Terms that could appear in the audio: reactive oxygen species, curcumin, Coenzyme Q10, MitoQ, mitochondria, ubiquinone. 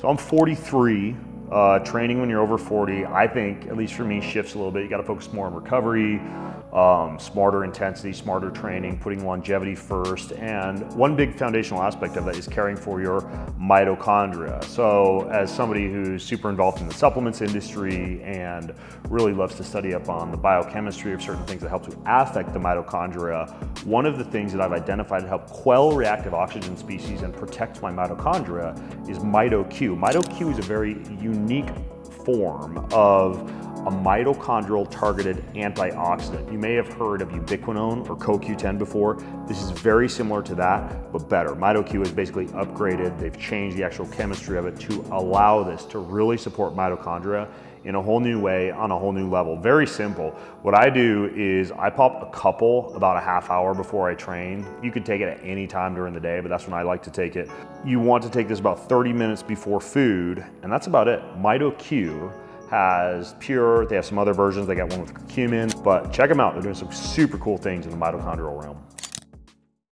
So I'm 43. Training when you're over 40, I think, at least for me, shifts a little bit. You got to focus more on recovery, smarter intensity, smarter training, putting longevity first. And one big foundational aspect of that is caring for your mitochondria. So as somebody who's super involved in the supplements industry and really loves to study up on the biochemistry of certain things that help to affect the mitochondria, one of the things that I've identified to help quell reactive oxygen species and protect my mitochondria is MitoQ. MitoQ is a very unique form of a mitochondrial targeted antioxidant. You may have heard of ubiquinone or CoQ10 before. This is very similar to that, but better. MitoQ is basically upgraded. They've changed the actual chemistry of it to allow this to really support mitochondria in a whole new way, on a whole new level. Very simple. What I do is I pop a couple about a half hour before I train. You could take it at any time during the day, but that's when I like to take it. You want to take this about 30 minutes before food, and that's about it. MitoQ has pure, they have some other versions, they got one with curcumin, but check them out. They're doing some super cool things in the mitochondrial realm.